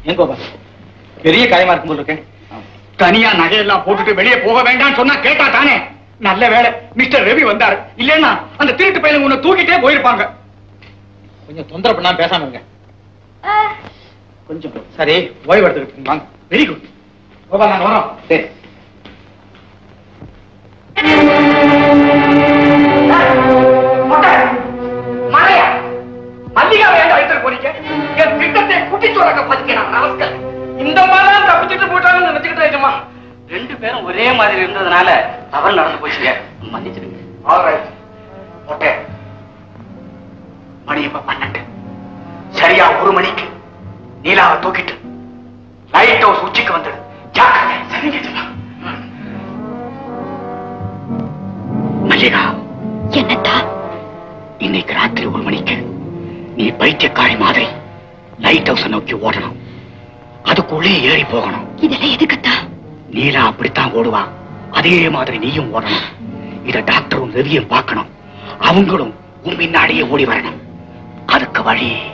Tania नगेल mister Ravi नमस्कार ரெண்டு பேரும் ஒரே மாதிரி இருந்ததனால தவறு நடந்து போச்சுங்க. மன்னிச்சிடுங்க. All right. ஓகே. மணி இப்ப 12. சரியா 1 மணிக்கு நீலாவை தூக்கிட்டு லைட் ஹவுஸ் உச்சிக்கு வந்துடு. ஜாக்கிரதை. சரிங்க ஜமா. மல்லிகா. என்னடா? இன்னைக்கு ராத்திரி 1 மணிக்கு நீ பைத்தியக்காரி மாதிரி லைட் ஹவுஸ் நோக்கி ஓடணும். அதுக்குள்ளே ஏறி போகணும். இதெல்லாம் எதுக்குடா? नीला अब ओडवा ओडण डाक्टर रविय पाकण उड़े ओडि वरण अ